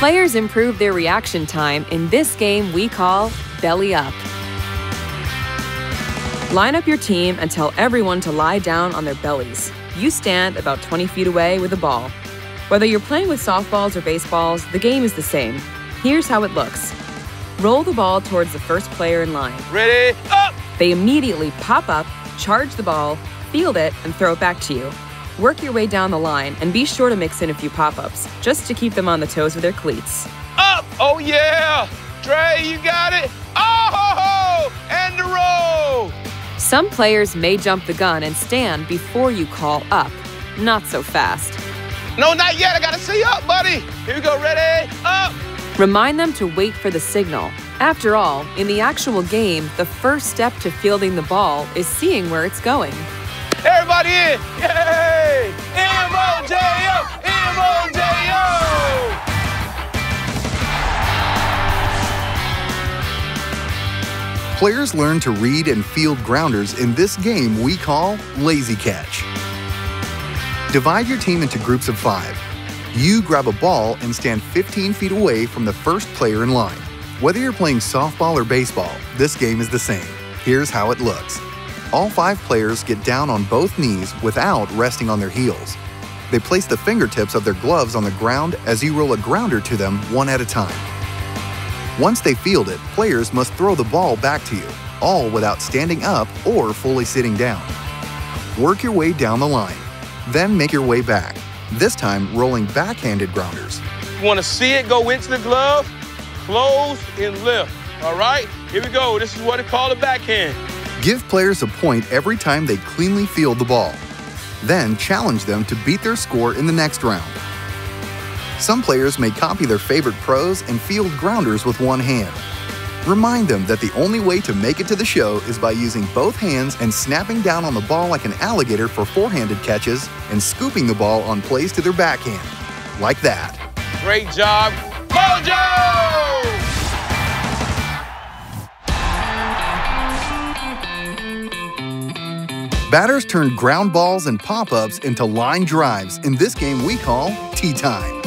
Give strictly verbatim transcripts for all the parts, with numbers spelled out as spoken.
Players improve their reaction time in this game we call Belly Up. Line up your team and tell everyone to lie down on their bellies. You stand about twenty feet away with a ball. Whether you're playing with softballs or baseballs, the game is the same. Here's how it looks. Roll the ball towards the first player in line. Ready, up! They immediately pop up, charge the ball, field it, and throw it back to you. Work your way down the line and be sure to mix in a few pop-ups, just to keep them on the toes with their cleats. Up! Oh yeah! Dre, you got it! Oh! And the roll! Some players may jump the gun and stand before you call up. Not so fast. No, not yet. I gotta see up, buddy. Here we go. Ready? Up! Remind them to wait for the signal. After all, in the actual game, the first step to fielding the ball is seeing where it's going. Everybody in! Yay! M O J O! M O J O! Players learn to read and field grounders in this game we call Lazy Catch. Divide your team into groups of five. You grab a ball and stand fifteen feet away from the first player in line. Whether you're playing softball or baseball, this game is the same. Here's how it looks. All five players get down on both knees without resting on their heels. They place the fingertips of their gloves on the ground as you roll a grounder to them one at a time. Once they field it, players must throw the ball back to you, all without standing up or fully sitting down. Work your way down the line. Then make your way back, this time rolling backhanded grounders. You want to see it go into the glove, close and lift, all right? Here we go, this is what they call a backhand. Give players a point every time they cleanly field the ball. Then challenge them to beat their score in the next round. Some players may copy their favorite pros and field grounders with one hand. Remind them that the only way to make it to the show is by using both hands and snapping down on the ball like an alligator for forehanded catches and scooping the ball on plays to their backhand. Like that. Great job, Mojo! Batters turn ground balls and pop-ups into line drives in this game we call tee time.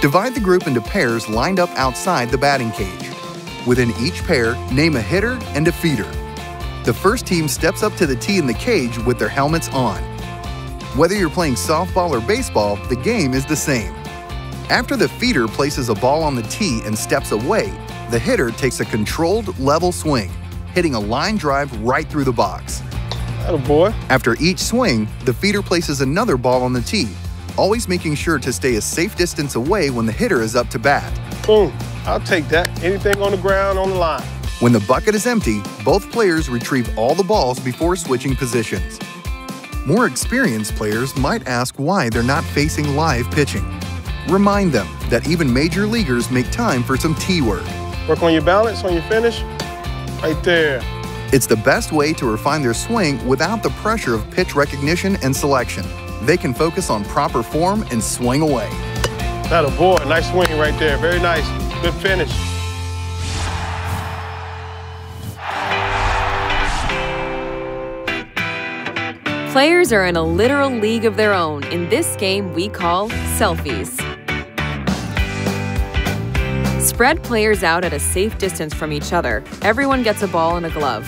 Divide the group into pairs lined up outside the batting cage. Within each pair, name a hitter and a feeder. The first team steps up to the tee in the cage with their helmets on. Whether you're playing softball or baseball, the game is the same. After the feeder places a ball on the tee and steps away, the hitter takes a controlled level swing, hitting a line drive right through the box. Atta boy. After each swing, the feeder places another ball on the tee, always making sure to stay a safe distance away when the hitter is up to bat. Boom, I'll take that. Anything on the ground, on the line. When the bucket is empty, both players retrieve all the balls before switching positions. More experienced players might ask why they're not facing live pitching. Remind them that even major leaguers make time for some tee work. Work on your balance, on your finish. Right there. It's the best way to refine their swing without the pressure of pitch recognition and selection. They can focus on proper form and swing away. Atta boy, nice swing right there. Very nice. Good finish. Players are in a literal league of their own in this game we call selfies. Spread players out at a safe distance from each other. Everyone gets a ball and a glove.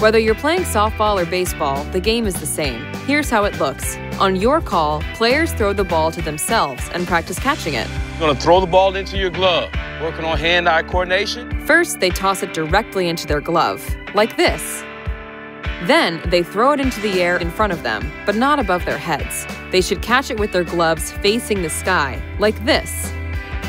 Whether you're playing softball or baseball, the game is the same. Here's how it looks. On your call, players throw the ball to themselves and practice catching it. You're gonna throw the ball into your glove, working on hand-eye coordination. First, they toss it directly into their glove, like this. Then, they throw it into the air in front of them, but not above their heads. They should catch it with their gloves facing the sky, like this.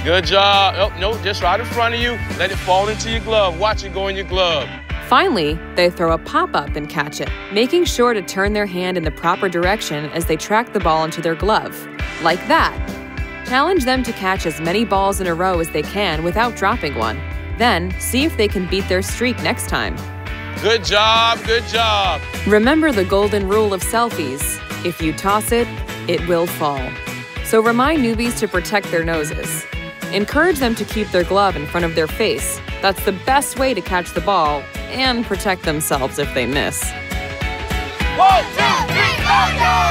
Good job. Oh, no, just right in front of you. Let it fall into your glove. Watch it go in your glove. Finally, they throw a pop-up and catch it, making sure to turn their hand in the proper direction as they track the ball into their glove, like that. Challenge them to catch as many balls in a row as they can without dropping one. Then, see if they can beat their streak next time. Good job, good job. Remember the golden rule of selfies. If you toss it, it will fall. So remind newbies to protect their noses. Encourage them to keep their glove in front of their face. That's the best way to catch the ball and protect themselves if they miss. One, two, three, go!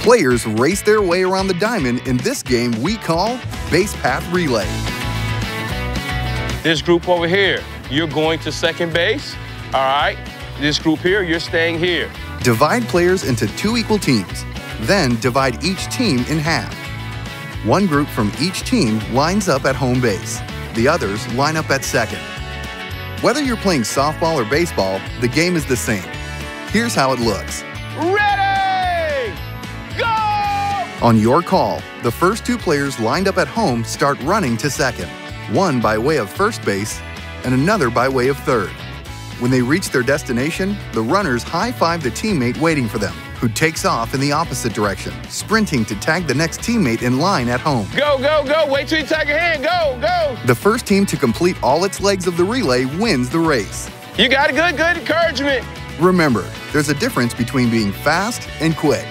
Players race their way around the diamond in this game we call Base Path Relay. This group over here, you're going to second base, all right? This group here, you're staying here. Divide players into two equal teams, then divide each team in half. One group from each team lines up at home base. The others line up at second. Whether you're playing softball or baseball, the game is the same. Here's how it looks. Ready, go! On your call, the first two players lined up at home start running to second, one by way of first base and another by way of third. When they reach their destination, the runners high-five the teammate waiting for them, who takes off in the opposite direction, sprinting to tag the next teammate in line at home. Go, go, go, wait till you tag your hand, go, go! The first team to complete all its legs of the relay wins the race. You got a good, good encouragement. Remember, there's a difference between being fast and quick.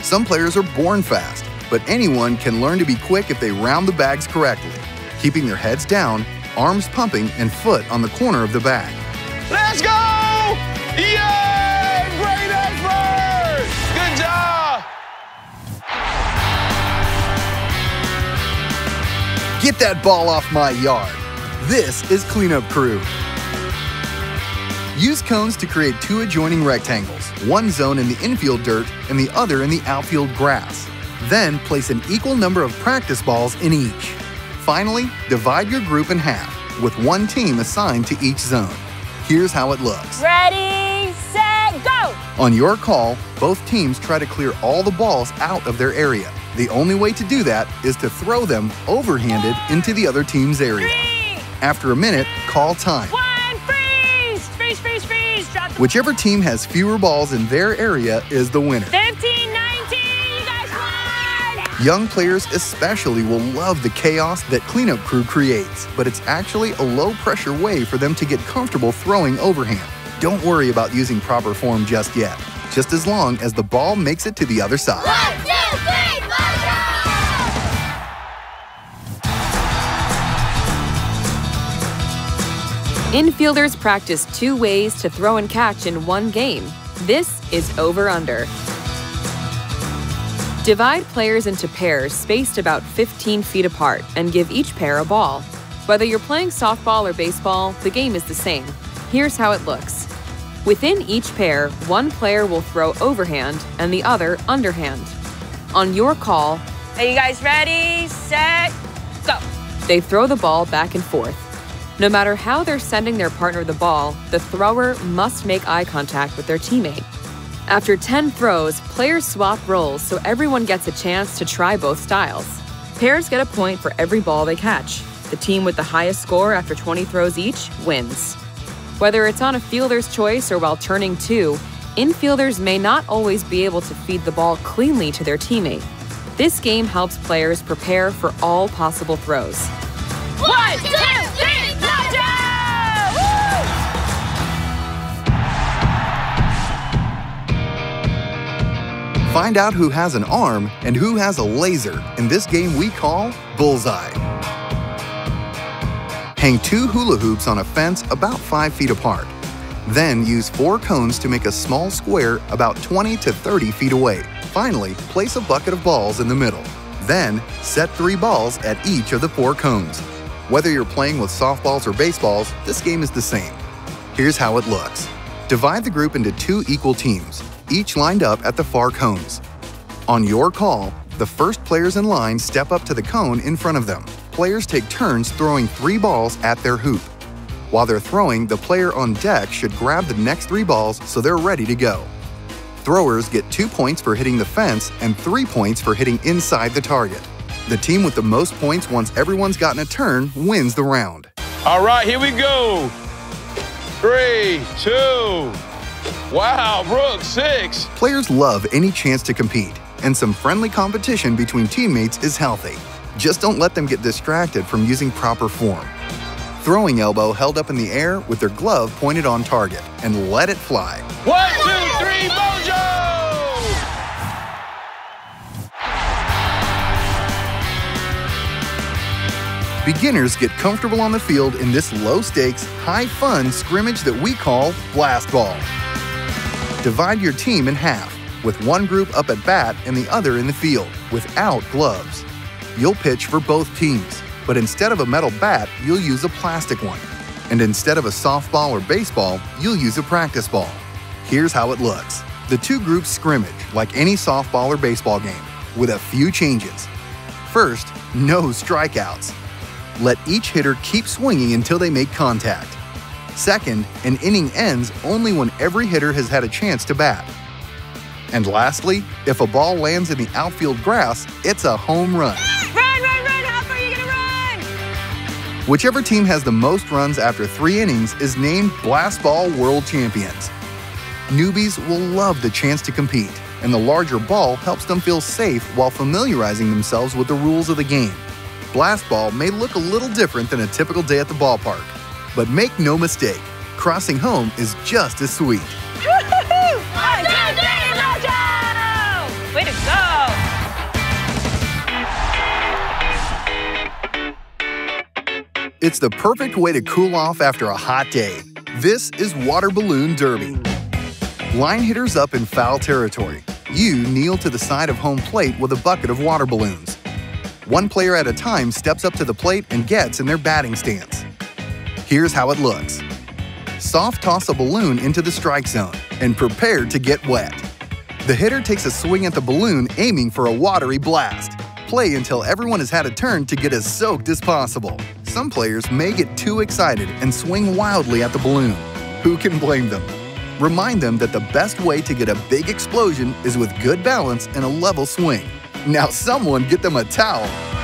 Some players are born fast, but anyone can learn to be quick if they round the bags correctly, keeping their heads down, arms pumping, and foot on the corner of the bag. Let's go! Yay! Great effort! Good job! Get that ball off my yard. This is Cleanup Crew. Use cones to create two adjoining rectangles, one zone in the infield dirt and the other in the outfield grass. Then place an equal number of practice balls in each. Finally, divide your group in half, with one team assigned to each zone. Here's how it looks. Ready, set, go! On your call, both teams try to clear all the balls out of their area. The only way to do that is to throw them overhanded into the other team's area. Three. After a minute, call time. One. Freeze, freeze, drop the Whichever team has fewer balls in their area is the winner. fifteen, nineteen, you guys won! Young players especially will love the chaos that Cleanup Crew creates, but it's actually a low-pressure way for them to get comfortable throwing overhand. Don't worry about using proper form just yet, just as long as the ball makes it to the other side. One, two, three, Infielders practice two ways to throw and catch in one game. This is over-under. Divide players into pairs spaced about fifteen feet apart and give each pair a ball. Whether you're playing softball or baseball, the game is the same. Here's how it looks. Within each pair, one player will throw overhand and the other underhand. On your call, are you guys ready, set, go? They throw the ball back and forth. No matter how they're sending their partner the ball, the thrower must make eye contact with their teammate. After ten throws, players swap roles so everyone gets a chance to try both styles. Pairs get a point for every ball they catch. The team with the highest score after twenty throws each wins. Whether it's on a fielder's choice or while turning two, infielders may not always be able to feed the ball cleanly to their teammate. This game helps players prepare for all possible throws. One, two, three! Find out who has an arm and who has a laser in this game we call Bullseye. Hang two hula hoops on a fence about five feet apart. Then use four cones to make a small square about twenty to thirty feet away. Finally, place a bucket of balls in the middle. Then set three balls at each of the four cones. Whether you're playing with softballs or baseballs, this game is the same. Here's how it looks. Divide the group into two equal teams, each lined up at the far cones. On your call, the first players in line step up to the cone in front of them. Players take turns throwing three balls at their hoop. While they're throwing, the player on deck should grab the next three balls so they're ready to go. Throwers get two points for hitting the fence and three points for hitting inside the target. The team with the most points once everyone's gotten a turn wins the round. All right, here we go. Three, two. Wow, Brooke, six. Players love any chance to compete, and some friendly competition between teammates is healthy. Just don't let them get distracted from using proper form. Throwing elbow held up in the air with their glove pointed on target, and let it fly. One, two, three, Mojo! Beginners get comfortable on the field in this low-stakes, high-fun scrimmage that we call blast ball. Divide your team in half. with one group up at bat and the other in the field, without gloves. You'll pitch for both teams, but instead of a metal bat, you'll use a plastic one. And instead of a softball or baseball, you'll use a practice ball. Here's how it looks. The two groups scrimmage like any softball or baseball game, with a few changes. First, no strikeouts. Let each hitter keep swinging until they make contact. Second, an inning ends only when every hitter has had a chance to bat. And lastly, if a ball lands in the outfield grass, it's a home run. Run, run, run! How far are you gonna run? Whichever team has the most runs after three innings is named Blastball World Champions. Newbies will love the chance to compete, and the larger ball helps them feel safe while familiarizing themselves with the rules of the game. Blastball may look a little different than a typical day at the ballpark, but make no mistake, crossing home is just as sweet. Way to go! It's the perfect way to cool off after a hot day. This is Water Balloon Derby. Line hitters up in foul territory. You kneel to the side of home plate with a bucket of water balloons. One player at a time steps up to the plate and gets in their batting stance. Here's how it looks. Soft toss a balloon into the strike zone and prepare to get wet. The hitter takes a swing at the balloon, aiming for a watery blast. Play until everyone has had a turn to get as soaked as possible. Some players may get too excited and swing wildly at the balloon. Who can blame them? Remind them that the best way to get a big explosion is with good balance and a level swing. Now someone get them a towel!